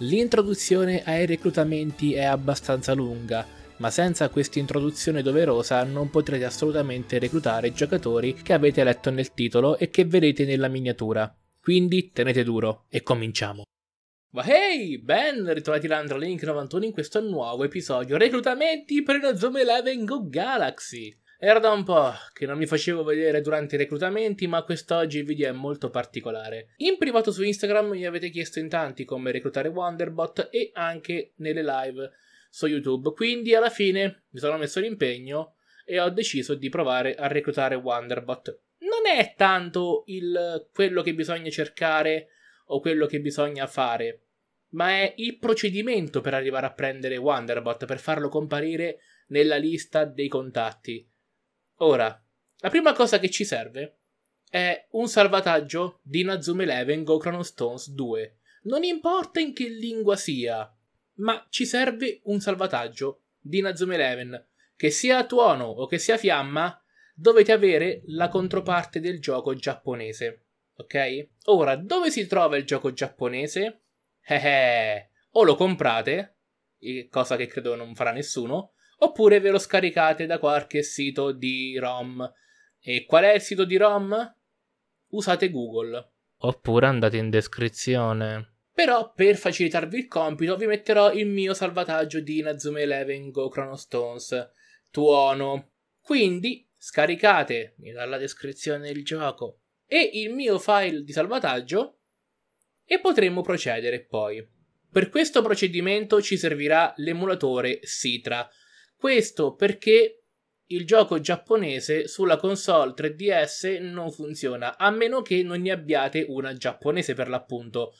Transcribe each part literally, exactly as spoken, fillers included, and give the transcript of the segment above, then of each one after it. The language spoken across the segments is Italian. L'introduzione ai reclutamenti è abbastanza lunga, ma senza questa introduzione doverosa non potrete assolutamente reclutare i giocatori che avete letto nel titolo e che vedete nella miniatura. Quindi tenete duro e cominciamo! Ma hey! Ben ritrovati da AndreLink novantuno in questo nuovo episodio reclutamenti per Inazuma Eleven Go Galaxy! Era da un po' che non mi facevo vedere durante i reclutamenti, ma quest'oggi il video è molto particolare. In privato su Instagram mi avete chiesto in tanti come reclutare Wonderbot e anche nelle live su YouTube, quindi alla fine mi sono messo l'impegno e ho deciso di provare a reclutare Wonderbot. Non è tanto il, quello che bisogna cercare o quello che bisogna fare, ma è il procedimento per arrivare a prendere Wonderbot, per farlo comparire nella lista dei contatti. Ora, la prima cosa che ci serve è un salvataggio di Inazuma Eleven Go Chrono Stones due. Non importa in che lingua sia, ma ci serve un salvataggio di Inazuma Eleven. Che sia tuono o che sia fiamma, dovete avere la controparte del gioco giapponese. Ok? Ora, dove si trova il gioco giapponese? Eh eh, o lo comprate, cosa che credo non farà nessuno, oppure ve lo scaricate da qualche sito di ROM. E qual è il sito di ROM? Usate Google. Oppure andate in descrizione. Però per facilitarvi il compito vi metterò il mio salvataggio di Inazuma Eleven Go Chrono Stones tuono. Quindi scaricate dalla descrizione il gioco e il mio file di salvataggio e potremo procedere poi. Per questo procedimento ci servirà l'emulatore Citra. Questo perché il gioco giapponese sulla console tre D S non funziona, a meno che non ne abbiate una giapponese per l'appunto.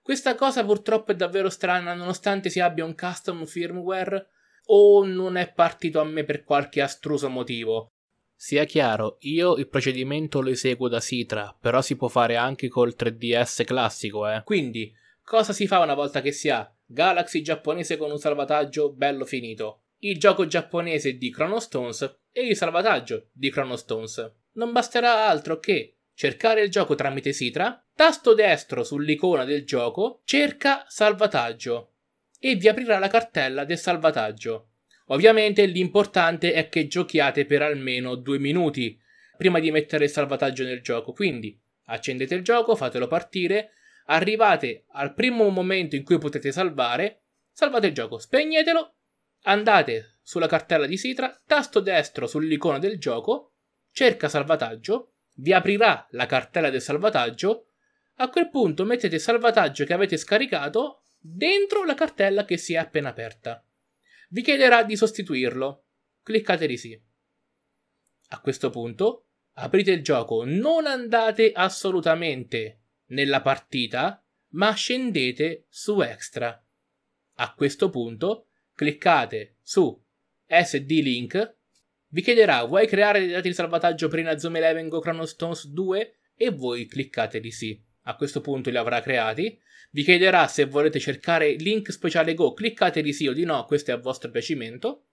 Questa cosa purtroppo è davvero strana, nonostante si abbia un custom firmware o non è partito a me per qualche astruso motivo. Sia chiaro, io il procedimento lo eseguo da Citra, però si può fare anche col tre D S classico, eh. Quindi, cosa si fa una volta che si ha Galaxy giapponese con un salvataggio bello finito? Il gioco giapponese di Chrono Stones e il salvataggio di Chrono Stones. Non basterà altro che cercare il gioco tramite Citra, tasto destro sull'icona del gioco, cerca salvataggio e vi aprirà la cartella del salvataggio. Ovviamente l'importante è che giochiate per almeno due minuti prima di mettere il salvataggio nel gioco, quindi accendete il gioco, fatelo partire, arrivate al primo momento in cui potete salvare, salvate il gioco, spegnetelo. Andate sulla cartella di Citra, tasto destro sull'icona del gioco, cerca salvataggio, vi aprirà la cartella del salvataggio, a quel punto mettete il salvataggio che avete scaricato dentro la cartella che si è appena aperta. Vi chiederà di sostituirlo, cliccate di sì. A questo punto aprite il gioco, non andate assolutamente nella partita, ma scendete su Extra. A questo punto cliccate su S D Link, vi chiederà vuoi creare dei dati di salvataggio per Inazuma Eleven Go Chrono Stones due e voi cliccate di sì. A questo punto li avrà creati, vi chiederà se volete cercare link speciale Go, cliccate di sì o di no, questo è a vostro piacimento,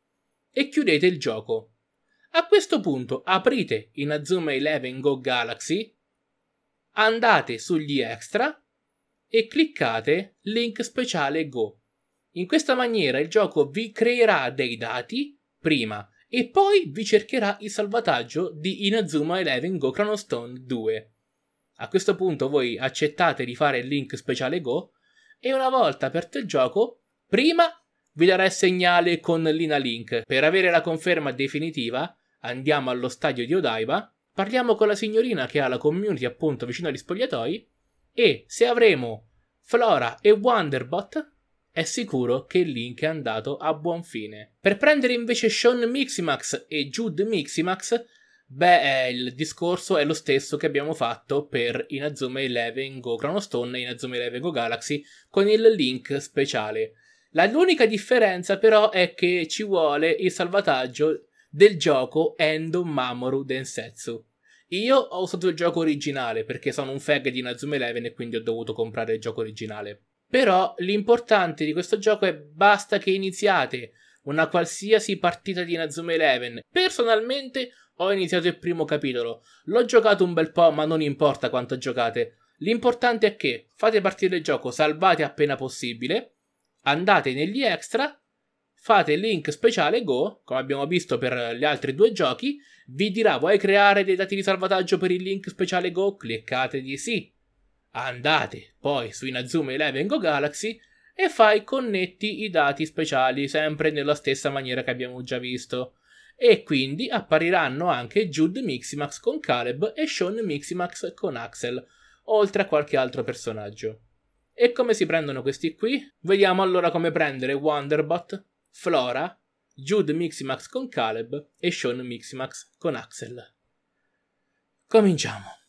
e chiudete il gioco. A questo punto aprite Inazuma Eleven Go Galaxy, andate sugli extra e cliccate link speciale Go. In questa maniera il gioco vi creerà dei dati prima e poi vi cercherà il salvataggio di Inazuma Eleven Go Chrono Stone due. A questo punto voi accettate di fare il link speciale Go e una volta aperto il gioco, prima vi darà il segnale con l'I N A Link. Per avere la conferma definitiva andiamo allo stadio di Odaiba, parliamo con la signorina che ha la community appunto vicino agli spogliatoi e se avremo Flora e Wonderbot è sicuro che il link è andato a buon fine. Per prendere invece Shawn Miximax e Jude Miximax, beh, il discorso è lo stesso che abbiamo fatto per Inazuma Eleven Go Chrono Stone e Inazuma Eleven Go Galaxy con il link speciale. L'unica differenza però è che ci vuole il salvataggio del gioco Endo Mamoru Densetsu. Io ho usato il gioco originale perché sono un fag di Inazuma Eleven e quindi ho dovuto comprare il gioco originale. Però l'importante di questo gioco è basta che iniziate una qualsiasi partita di Inazuma Eleven. Personalmente ho iniziato il primo capitolo, l'ho giocato un bel po' ma non importa quanto giocate, L'importante è che fate partire il gioco, salvate appena possibile, andate negli extra, fate il link speciale Go, come abbiamo visto per gli altri due giochi, vi dirà vuoi creare dei dati di salvataggio per il link speciale Go? Cliccate di sì. Andate poi su Inazuma Eleven Go Galaxy e fai connetti i dati speciali, sempre nella stessa maniera che abbiamo già visto. E quindi appariranno anche Jude Miximax con Caleb e Shawn Miximax con Axel, oltre a qualche altro personaggio. E come si prendono questi qui? Vediamo allora come prendere Wonderbot, Flora, Jude Miximax con Caleb e Shawn Miximax con Axel. Cominciamo!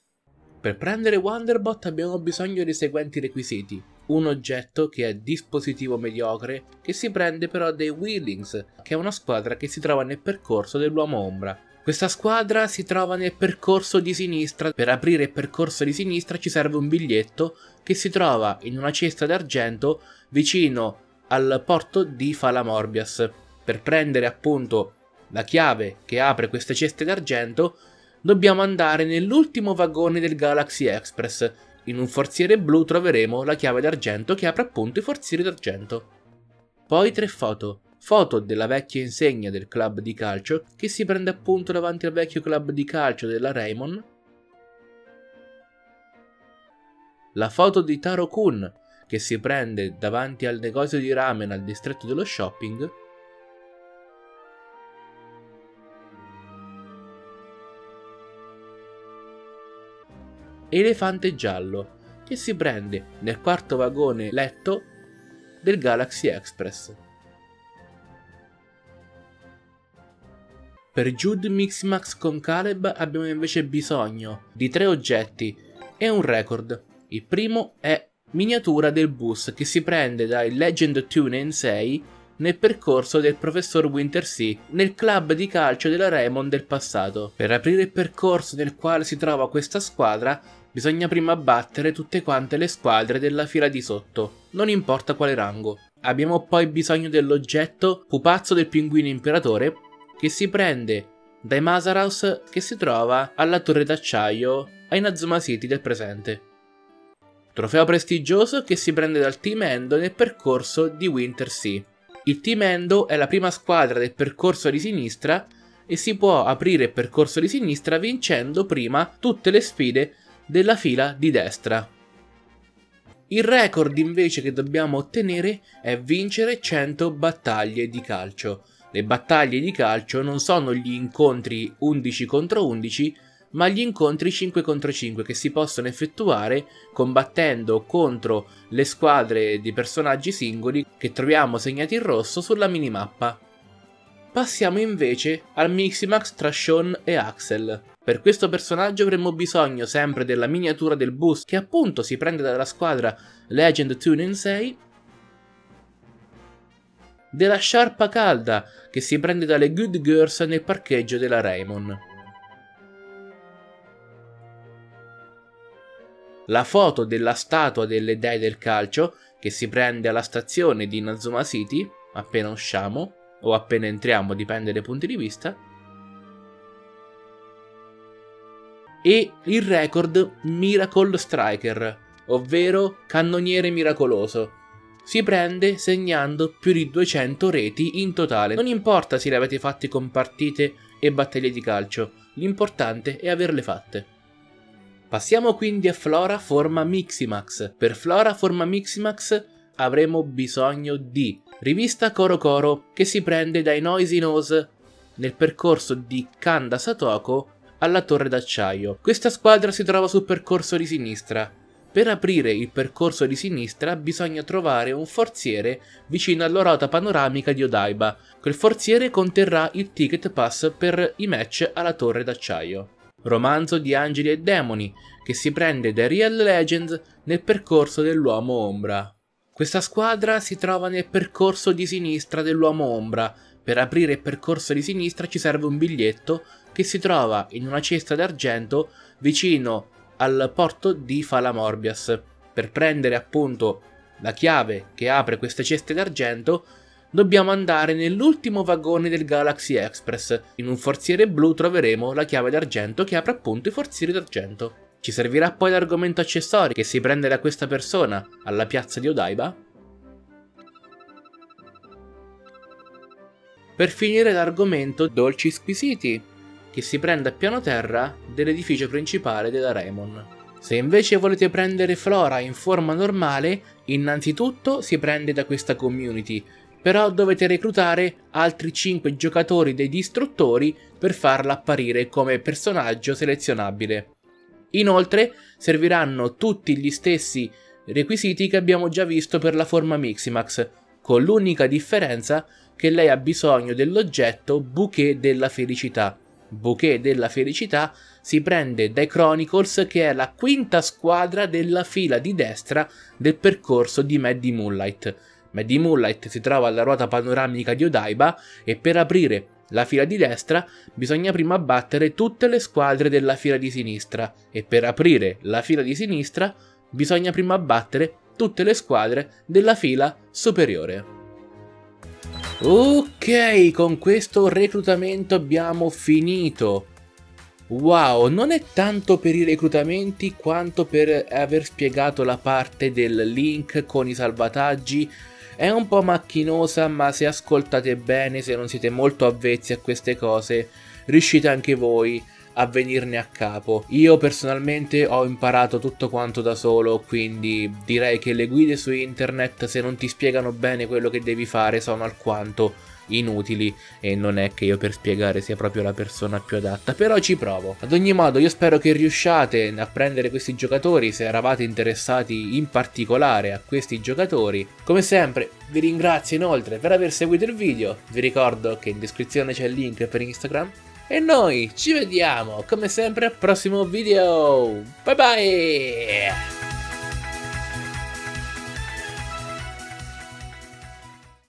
Per prendere Wonderbot abbiamo bisogno dei seguenti requisiti: un oggetto che è dispositivo mediocre, che si prende però dai Wheelings, che è una squadra che si trova nel percorso dell'Uomo Ombra. Questa squadra si trova nel percorso di sinistra. Per aprire il percorso di sinistra ci serve un biglietto che si trova in una cesta d'argento vicino al porto di Falamorbias. Per prendere appunto la chiave che apre queste ceste d'argento dobbiamo andare nell'ultimo vagone del Galaxy Express. In un forziere blu troveremo la chiave d'argento che apre appunto i forzieri d'argento. Poi tre foto. Foto della vecchia insegna del club di calcio che si prende appunto davanti al vecchio club di calcio della Raimon. La foto di Taro Kun che si prende davanti al negozio di ramen al distretto dello shopping. Elefante giallo che si prende nel quarto vagone letto del Galaxy Express. Per Jude Miximax con Caleb abbiamo invece bisogno di tre oggetti e un record. Il primo è miniatura del bus che si prende dai Legend two nine six nel percorso del Professor Wintersea nel club di calcio della Raymond del passato. Per aprire il percorso nel quale si trova questa squadra bisogna prima battere tutte quante le squadre della fila di sotto, non importa quale rango. Abbiamo poi bisogno dell'oggetto Pupazzo del Pinguino Imperatore che si prende dai Masaraus che si trova alla Torre d'Acciaio a Inazuma City del presente. Trofeo prestigioso che si prende dal Team Endo nel percorso di Wintersea. Il Team Endo è la prima squadra del percorso di sinistra e si può aprire il percorso di sinistra vincendo prima tutte le sfide della fila di destra. Il record invece che dobbiamo ottenere è vincere cento battaglie di calcio. Le battaglie di calcio non sono gli incontri undici contro undici, ma gli incontri cinque contro cinque che si possono effettuare combattendo contro le squadre di personaggi singoli che troviamo segnati in rosso sulla minimappa. Passiamo invece al Miximax tra Shawn e Axel. Per questo personaggio avremo bisogno sempre della miniatura del bus che appunto si prende dalla squadra Legend two nine six, della sciarpa calda che si prende dalle Good Girls nel parcheggio della Raymond. La foto della statua delle dee del calcio che si prende alla stazione di Inazuma City appena usciamo o appena entriamo, dipende dai punti di vista. E il record Miracle Striker, ovvero cannoniere miracoloso. Si prende segnando più di duecento reti in totale. Non importa se le avete fatte con partite e battaglie di calcio, l'importante è averle fatte. Passiamo quindi a Flora forma Miximax. Per Flora forma Miximax avremo bisogno di rivista Coro Coro che si prende dai Noisy Nose nel percorso di Kanda Satoko alla Torre d'Acciaio. Questa squadra si trova sul percorso di sinistra. Per aprire il percorso di sinistra bisogna trovare un forziere vicino alla ruota panoramica di Odaiba. Quel forziere conterrà il ticket pass per i match alla Torre d'Acciaio. Romanzo di Angeli e Demoni, che si prende da Real Legends nel percorso dell'Uomo Ombra. Questa squadra si trova nel percorso di sinistra dell'Uomo Ombra. Per aprire il percorso di sinistra ci serve un biglietto che si trova in una cesta d'argento vicino al porto di Falamorbias. Per prendere appunto la chiave che apre queste ceste d'argento dobbiamo andare nell'ultimo vagone del Galaxy Express. In un forziere blu troveremo la chiave d'argento che apre appunto i forzieri d'argento. Ci servirà poi l'argomento accessorio che si prende da questa persona alla piazza di Odaiba. Per finire l'argomento dolci squisiti, che si prende a piano terra dell'edificio principale della Raimon. Se invece volete prendere Flora in forma normale, innanzitutto si prende da questa community, però dovete reclutare altri cinque giocatori dei distruttori per farla apparire come personaggio selezionabile. Inoltre serviranno tutti gli stessi requisiti che abbiamo già visto per la forma Miximax, con l'unica differenza che lei ha bisogno dell'oggetto Bouquet della Felicità. Bouquet della Felicità si prende dai Chronicles, che è la quinta squadra della fila di destra del percorso di Maddie Moonlight. Maddie Moonlight si trova alla ruota panoramica di Odaiba e per aprire la fila di destra bisogna prima battere tutte le squadre della fila di sinistra e per aprire la fila di sinistra bisogna prima battere tutte le squadre della fila superiore. Ok, con questo reclutamento abbiamo finito. Wow, non è tanto per i reclutamenti quanto per aver spiegato la parte del link con i salvataggi. È un po' macchinosa, ma se ascoltate bene, se non siete molto avvezzi a queste cose, riuscite anche voi a venirne a capo. Io personalmente ho imparato tutto quanto da solo, quindi direi che le guide su internet, se non ti spiegano bene quello che devi fare, sono alquanto inutili e non è che io per spiegare sia proprio la persona più adatta, però ci provo. Ad ogni modo io spero che riusciate a prendere questi giocatori se eravate interessati in particolare a questi giocatori. Come sempre vi ringrazio inoltre per aver seguito il video, vi ricordo che in descrizione c'è il link per Instagram e noi ci vediamo come sempre al prossimo video, bye bye!